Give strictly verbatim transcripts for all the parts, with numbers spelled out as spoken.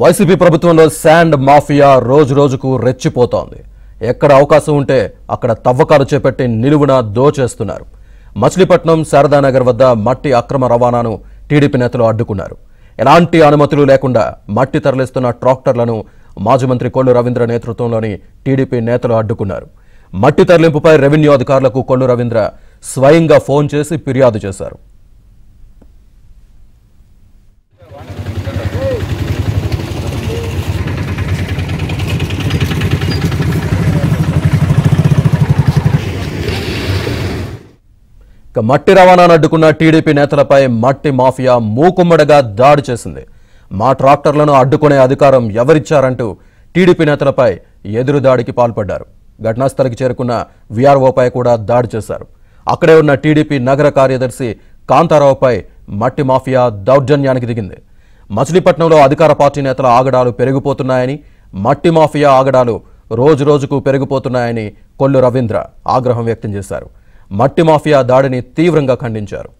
YCP ప్రభుత్వంలో sand mafia రోజు రోజుకు రెచ్చిపోతోంది. ఎక్కడ అవకాశం ఉంటే అక్కడ తవ్వకాలు చేపట్టి నిలువున దోచేస్తున్నారు. మచిలీపట్నం శారదానగర్ వద్ద మట్టి అక్రమ రవాణాను టీడీపీ నేతలు అడ్డుకున్నారు. ఎలాంటి అనుమతులు లేకుండా మట్టి తరలిస్తున్న ట్రాక్టర్లను మాజీ మంత్రి కొల్లు రవీంద్ర నేతృత్వంలోని టీడీపీ నేతలు అడ్డుకున్నారు. మట్టి తరలింపుపై రెవెన్యూ అధికారులకు కొల్లు రవీంద్ర స్వయంగా ఫోన్ చేసి ఫిర్యాదు చేశారు. మట్టి రవాణాను అడ్డుకున్న టీడీపీ నేతలపై మట్టి మాఫియా మూకుమ్మడిగా దాడి చేసింది. మా ట్రాక్టర్లను అడ్డుకునే అధికారం ఎవరిచ్చారంటూ టీడీపీ నేతలపై ఎదురు దాడికి పాల్పడ్డారు. ఘటనాస్థలికి చేరుకున్న వీఆర్ఓపై కూడా దాడి చేశారు. అక్కడే ఉన్న టీడీపీ నగర కార్యదర్శి కాంతారావుపై మట్టి మాఫియా దౌర్జన్యానికి దిగింది. మచిలీపట్నంలో అధికార పార్టీ నేతల ఆగడాలు పెరిగిపోతున్నాయని, మట్టి మాఫియా ఆగడాలు రోజు రోజుకు పెరిగిపోతున్నాయని కొల్లు రవీంద్ర ఆగ్రహం వ్యక్తం చేశారు. మట్టి మాఫియా దాడిని తీవ్రంగా ఖండించారు. ఈ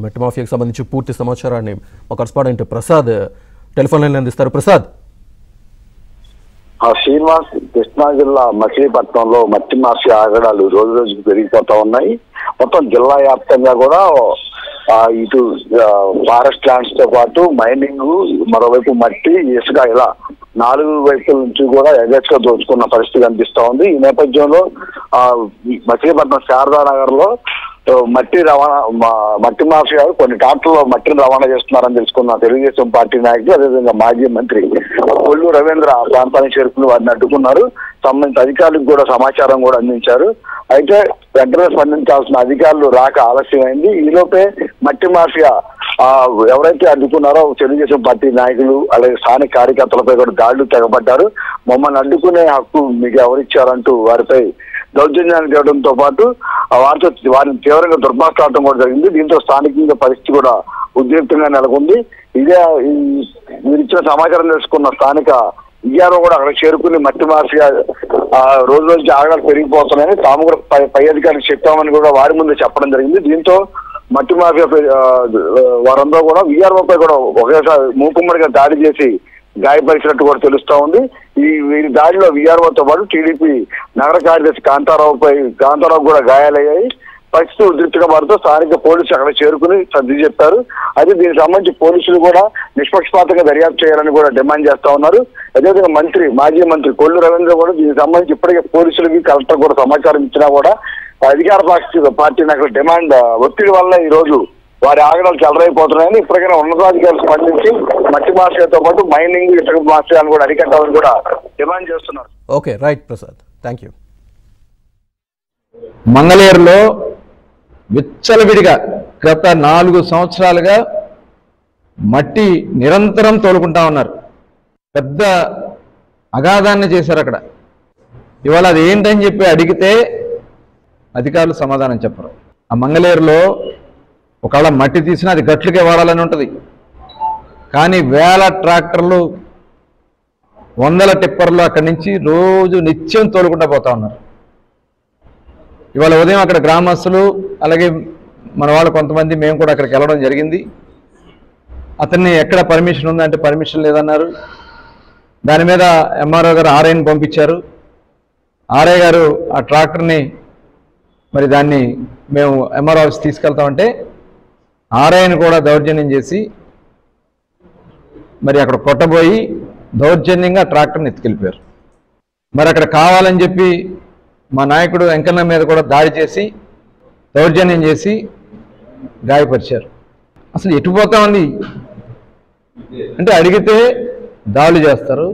మట్టి మాఫియాకు సంబంధించి పూర్తి సమాచారాన్ని మా కరస్పాండెంట్ ప్రసాద్ టెలిఫోన్ లైన్ అందిస్తారు. ప్రసాద్, శ్రీనివాస్, కృష్ణా జిల్లా మచిలీపట్నంలో మట్టి మాఫియా ఆగడాలు రోజు రోజుకు పెరిగిపోతా ఉన్నాయి. మొత్తం జిల్లా వ్యాప్తంగా కూడా ఇటు ఫారెస్ట్ ల్యాండ్స్ తో పాటు మైనింగ్, మరోవైపు మట్టి, ఇసుక, ఇలా నాలుగు వైపుల నుంచి కూడా ఎగస్ట్గా దోచుకున్న పరిస్థితి కనిపిస్తా ఉంది. ఈ నేపథ్యంలో ఆ మచిలీపట్నం శారదానగర్ లో మట్టి రవాణా మట్టి మాఫియా కొన్ని ట్రాక్టర్లో మట్టిని రవాణా చేస్తున్నారని తెలుసుకున్న తెలుగుదేశం పార్టీ నాయకులు, అదేవిధంగా మాజీ మంత్రి కొల్లు రవీంద్ర ప్రాంతానికి చేరుకుని వారిని అడ్డుకున్నారు. సంబంధిత అధికారులకు కూడా సమాచారం కూడా అందించారు. అయితే వెంటనే స్పందించాల్సిన అధికారులు రాక ఆలస్యమైంది. ఈలోపే మట్టి మాఫియా ఆ ఎవరైతే అడ్డుకున్నారో తెలుగుదేశం పార్టీ నాయకులు అలాగే స్థానిక కార్యకర్తలపై కూడా దాడులు తెగబడ్డారు. మమ్మల్ని అడ్డుకునే హక్కు మీకు ఎవరిచ్చారంటూ వారిపై దౌర్జన్యాన్ని చేయడంతో పాటు వారితో వారిని తీవ్రంగా దుర్భాషలాడటం కూడా జరిగింది. దీంతో స్థానికంగా పరిస్థితి కూడా ఉద్రిక్తంగా నెలకొంది. ఇదే వీరిచ్చిన సమాచారం తెలుసుకున్న స్థానిక ఇయారో కూడా అక్కడ చేరుకుని మట్టి మాఫియా రోజు రోజు ఆగడాలు పెరిగిపోతున్నాయని తాము కూడా పై అధికారులకు చెప్పామని కూడా వారి ముందు చెప్పడం జరిగింది. దీంతో మట్టి మాఫియా వారందరూ కూడా వీఆర్ఓపై కూడా ఒకేసారి మూకుమ్మడిగా దాడి చేసి గాయపరిచినట్టు కూడా తెలుస్తా ఉంది. ఈ వీరి దాడిలో వీఆర్ఓతో పాటు టీడీపీ నగర కార్యదర్శి కాంతారావుపై కాంతారావు కూడా గాయాలయ్యాయి. పరిస్థితి ఉద్రిక్తగా వారితో స్థానిక పోలీసులు అక్కడ చేరుకుని సర్ది చెప్పారు. అయితే దీనికి సంబంధించి పోలీసులు కూడా నిష్పక్షపాతంగా దర్యాప్తు చేయాలని కూడా డిమాండ్ చేస్తా ఉన్నారు. అదేవిధంగా మంత్రి మాజీ మంత్రి కొల్లు రవీంద్ర కూడా దీనికి సంబంధించి ఇప్పటికే పోలీసులకి కలెక్టర్ కూడా సమాచారం ఇచ్చినా కూడా అధికార పార్టీ పార్టీ నాకు డిమాండ్ ఒత్తిడి వల్ల ఈ రోజు వారి ఆగడాలు చెలరైపోతున్నాయని ఇప్పటికైనా ఉన్నతాధికారులు స్పందించి మట్టి మాఫియాతో పాటు మైనింగ్ ఇతర మాఫియాలను కూడా అరికట్టాలని కూడా డిమాండ్ చేస్తున్నారు. Okay, right Prasad, thank you. మంగళేరులో విచ్చలవిడిగా గత నాలుగు సంవత్సరాలుగా మట్టి నిరంతరం తోలుకుంటా ఉన్నారు. పెద్ద అగాధాన్ని చేశారు అక్కడ. ఇవాళ అది ఏంటని చెప్పి అడిగితే అధికారులు సమాధానం చెప్పరు. ఆ మంగళేరులో ఒకవేళ మట్టి తీసినా అది గట్లకే వాడాలని ఉంటుంది. కానీ వేల ట్రాక్టర్లు, వందల టిప్పర్లు అక్కడి నుంచి రోజు నిత్యం తోలుకుంటా పోతా ఉన్నారు. ఇవాళ ఉదయం అక్కడ గ్రామస్తులు అలాగే మన వాళ్ళు కొంతమంది మేము కూడా అక్కడికి వెళ్ళడం జరిగింది. అతన్ని ఎక్కడ పర్మిషన్ ఉందంటే పర్మిషన్ లేదన్నారు. దాని మీద ఎంఆర్ఓ గారు ఆర్ఐని పంపించారు. ఆర్ఐ గారు ఆ ట్రాక్టర్ని మరి దాన్ని మేము ఎంఆర్ఓ ఆఫీస్ తీసుకెళ్తామంటే ఆర్ఐని కూడా దౌర్జన్యం చేసి మరి అక్కడ కొట్టబోయి దౌర్జన్యంగా ట్రాక్టర్ని ఎత్తుకెళ్ళిపోయారు. మరి అక్కడ కావాలని చెప్పి మా నాయకుడు వెంకన్న మీద కూడా దాడి చేసి దౌర్జన్యం చేసి గాయపరిచారు. అసలు ఎటుపోతా ఉంది అంటే అడిగితే దాడులు చేస్తారు.